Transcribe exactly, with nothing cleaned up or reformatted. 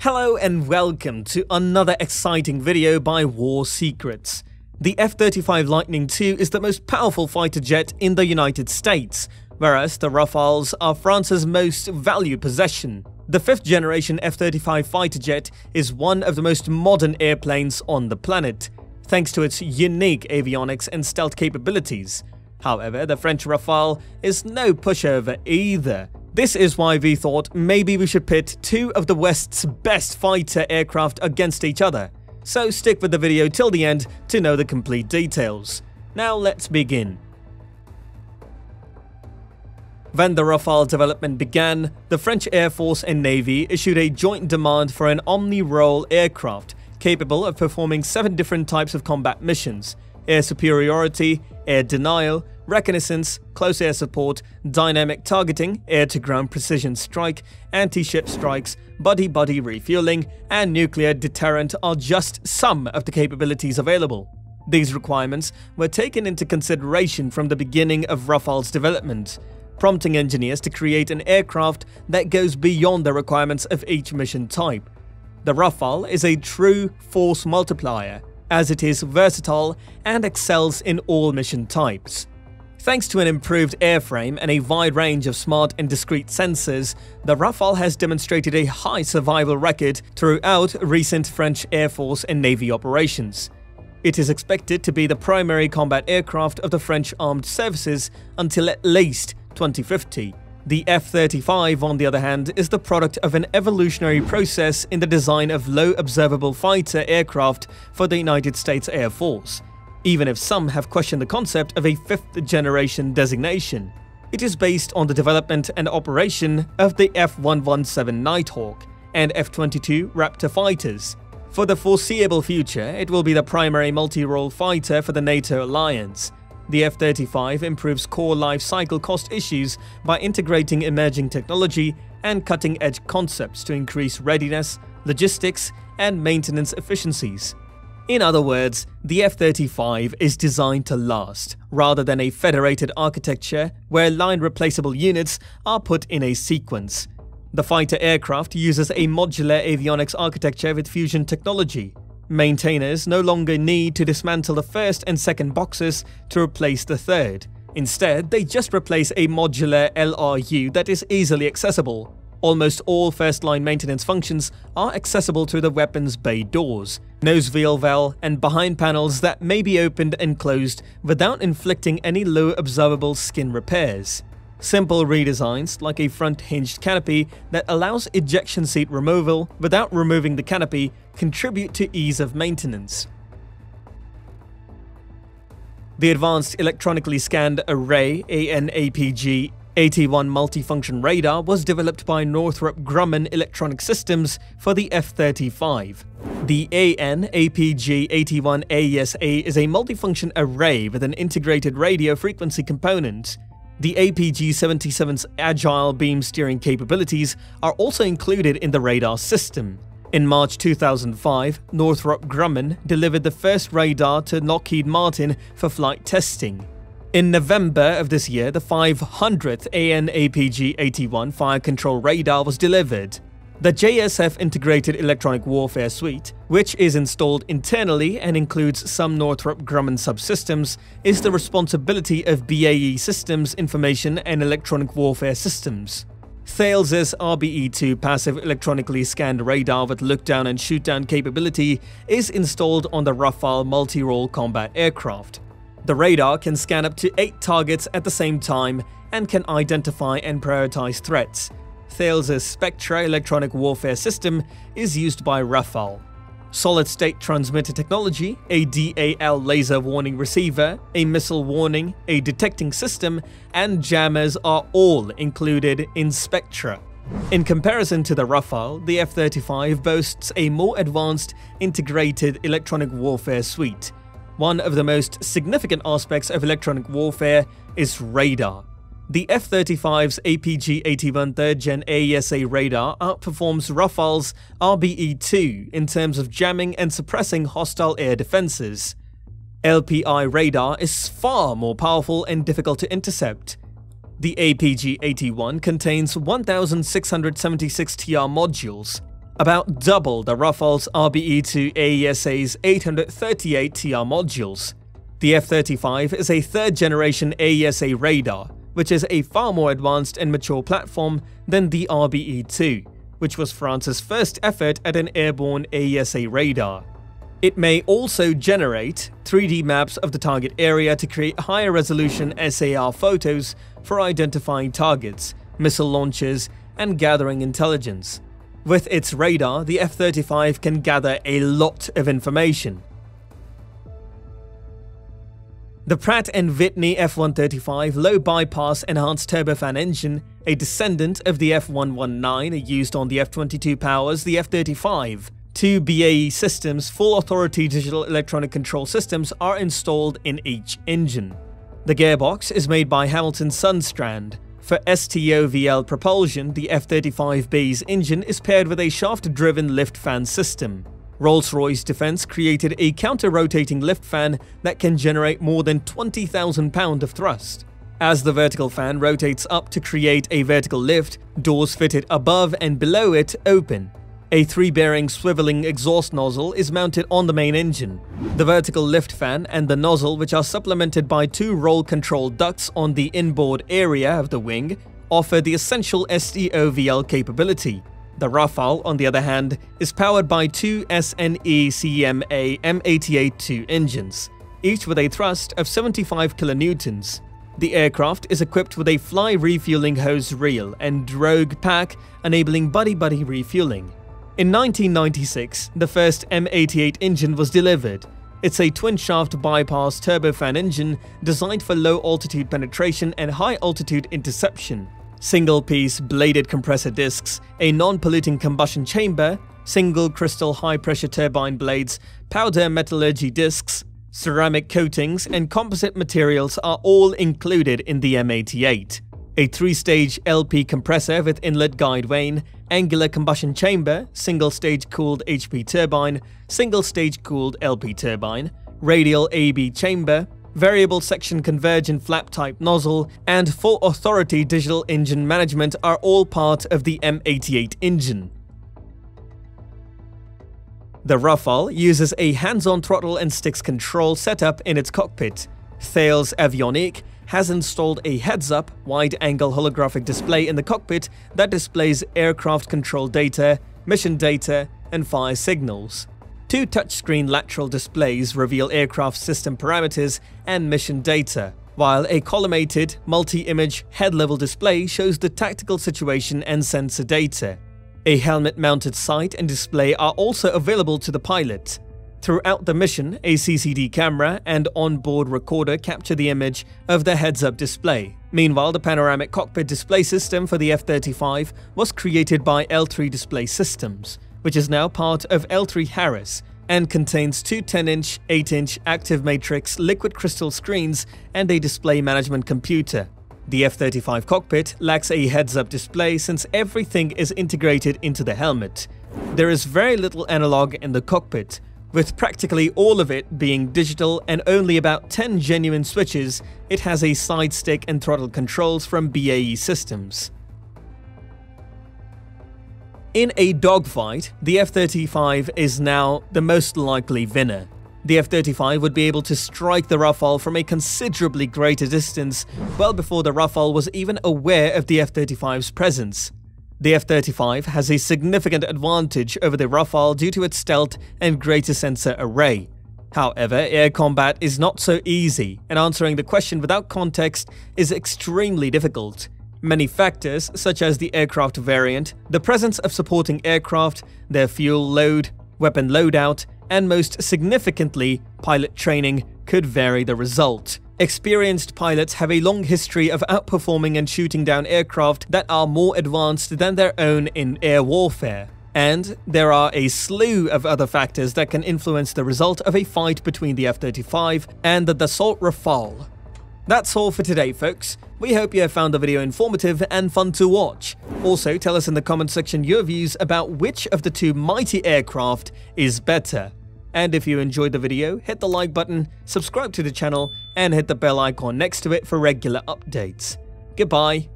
Hello and welcome to another exciting video by War Secrets. The F thirty-five Lightning two is the most powerful fighter jet in the United States, whereas the Rafales are France's most valued possession. The fifth generation F thirty-five fighter jet is one of the most modern airplanes on the planet, thanks to its unique avionics and stealth capabilities. However, the French Rafale is no pushover either. This is why we thought maybe we should pit two of the West's best fighter aircraft against each other. So stick with the video till the end to know the complete details. Now let's begin. When the Rafale development began, the French Air Force and Navy issued a joint demand for an omni-role aircraft capable of performing seven different types of combat missions: air superiority, air denial, reconnaissance, close air support, dynamic targeting, air-to-ground precision strike, anti-ship strikes, buddy-buddy refueling, and nuclear deterrent are just some of the capabilities available. These requirements were taken into consideration from the beginning of Rafale's development, prompting engineers to create an aircraft that goes beyond the requirements of each mission type. The Rafale is a true force multiplier, as it is versatile and excels in all mission types. Thanks to an improved airframe and a wide range of smart and discrete sensors, the Rafale has demonstrated a high survival record throughout recent French Air Force and Navy operations. It is expected to be the primary combat aircraft of the French Armed Services until at least twenty fifty. The F thirty-five, on the other hand, is the product of an evolutionary process in the design of low-observable fighter aircraft for the United States Air Force, even if some have questioned the concept of a fifth-generation designation. It is based on the development and operation of the F one seventeen Nighthawk and F twenty-two Raptor fighters. For the foreseeable future, it will be the primary multi-role fighter for the NATO alliance. The F thirty-five improves core life cycle cost issues by integrating emerging technology and cutting-edge concepts to increase readiness, logistics, and maintenance efficiencies. In other words, the F thirty-five is designed to last, rather than a federated architecture where line-replaceable units are put in a sequence. The fighter aircraft uses a modular avionics architecture with fusion technology. Maintainers no longer need to dismantle the first and second boxes to replace the third. Instead, they just replace a modular L R U that is easily accessible. Almost all first-line maintenance functions are accessible through the weapons bay doors, nose wheel valve, and behind panels that may be opened and closed without inflicting any low-observable skin repairs. Simple redesigns, like a front-hinged canopy that allows ejection seat removal without removing the canopy, contribute to ease of maintenance. The Advanced Electronically Scanned Array A N A P G eighty-one multifunction radar was developed by Northrop Grumman Electronic Systems for the F thirty-five. The A N A P G eighty-one A E S A is a multifunction array with an integrated radio frequency component. The A P G seventy-seven's agile beam steering capabilities are also included in the radar system. In March two thousand five, Northrop Grumman delivered the first radar to Lockheed Martin for flight testing. In November of this year, the five hundredth A N A P G eighty-one fire control radar was delivered. The J S F Integrated Electronic Warfare Suite, which is installed internally and includes some Northrop Grumman subsystems, is the responsibility of B A E Systems Information and Electronic Warfare Systems. Thales' R B E two passive electronically scanned radar with look-down and shoot-down capability is installed on the Rafale multi-role combat aircraft. The radar can scan up to eight targets at the same time and can identify and prioritize threats. Thales' Spectra electronic warfare system is used by Rafale. Solid-state transmitter technology, a D A L laser warning receiver, a missile warning, a detecting system, and jammers are all included in Spectra. In comparison to the Rafale, the F thirty-five boasts a more advanced integrated electronic warfare suite. One of the most significant aspects of electronic warfare is radar. The F thirty-five's A P G eighty-one third gen A E S A radar outperforms Rafale's R B E two in terms of jamming and suppressing hostile air defenses. L P I radar is far more powerful and difficult to intercept. The A P G eighty-one contains one thousand six hundred seventy-six T R modules, about double the Rafale's R B E two AESA's eight hundred thirty-eight T R modules. The F thirty-five is a third-generation AESA radar, which is a far more advanced and mature platform than the R B E two, which was France's first effort at an airborne AESA radar. It may also generate three D maps of the target area to create higher resolution S A R photos for identifying targets, missile launches, and gathering intelligence. With its radar, the F thirty-five can gather a lot of information. The Pratt and Whitney F one thirty-five low-bypass enhanced turbofan engine, a descendant of the F one nineteen used on the F twenty-two, powers the F thirty-five. Two B A E Systems full-authority digital electronic control systems are installed in each engine. The gearbox is made by Hamilton Sundstrand. For S T O V L propulsion, the F thirty-five B's engine is paired with a shaft-driven lift fan system. Rolls-Royce Defence created a counter-rotating lift fan that can generate more than twenty thousand pounds of thrust. As the vertical fan rotates up to create a vertical lift, doors fitted above and below it open. A three-bearing swiveling exhaust nozzle is mounted on the main engine. The vertical lift fan and the nozzle, which are supplemented by two roll control ducts on the inboard area of the wing, offer the essential S T O V L capability. The Rafale, on the other hand, is powered by two SNECMA M eighty-eight two engines, each with a thrust of seventy-five kilonewtons. The aircraft is equipped with a fly refueling hose reel and drogue pack, enabling buddy-buddy refueling. In nineteen ninety-six, the first M eighty-eight engine was delivered. It's a twin-shaft bypass turbofan engine designed for low-altitude penetration and high-altitude interception. Single-piece bladed compressor discs, a non-polluting combustion chamber, single crystal high-pressure turbine blades, powder metallurgy discs, ceramic coatings and composite materials are all included in the M eighty-eight. A three-stage L P compressor with inlet guide vane, angular combustion chamber, single-stage cooled H P turbine, single-stage cooled L P turbine, radial A B chamber, variable section convergent flap-type nozzle, and full-authority digital engine management are all part of the M eighty-eight engine. The Rafale uses a hands-on throttle and sticks control setup in its cockpit. Thales Avionique has installed a heads-up, wide-angle holographic display in the cockpit that displays aircraft control data, mission data, and fire signals. Two touchscreen lateral displays reveal aircraft system parameters and mission data, while a collimated, multi-image, head-level display shows the tactical situation and sensor data. A helmet-mounted sight and display are also available to the pilot. Throughout the mission, a C C D camera and onboard recorder capture the image of the heads-up display. Meanwhile, the panoramic cockpit display system for the F thirty-five was created by L three Display Systems, which is now part of L three Harris and contains two ten-inch, eight-inch active matrix liquid crystal screens and a display management computer. The F thirty-five cockpit lacks a heads-up display since everything is integrated into the helmet. There is very little analog in the cockpit, with practically all of it being digital and only about ten genuine switches. It has a side stick and throttle controls from B A E Systems. In a dogfight, the F thirty-five is now the most likely winner. The F thirty-five would be able to strike the Rafale from a considerably greater distance well before the Rafale was even aware of the F thirty-five's presence. The F thirty-five has a significant advantage over the Rafale due to its stealth and greater sensor array. However, air combat is not so easy, and answering the question without context is extremely difficult. Many factors, such as the aircraft variant, the presence of supporting aircraft, their fuel load, weapon loadout, and most significantly, pilot training, could vary the result. Experienced pilots have a long history of outperforming and shooting down aircraft that are more advanced than their own in air warfare. And there are a slew of other factors that can influence the result of a fight between the F thirty-five and the Dassault Rafale. That's all for today, folks. We hope you have found the video informative and fun to watch. Also, tell us in the comment section your views about which of the two mighty aircraft is better. And if you enjoyed the video, hit the like button, subscribe to the channel, and hit the bell icon next to it for regular updates. Goodbye.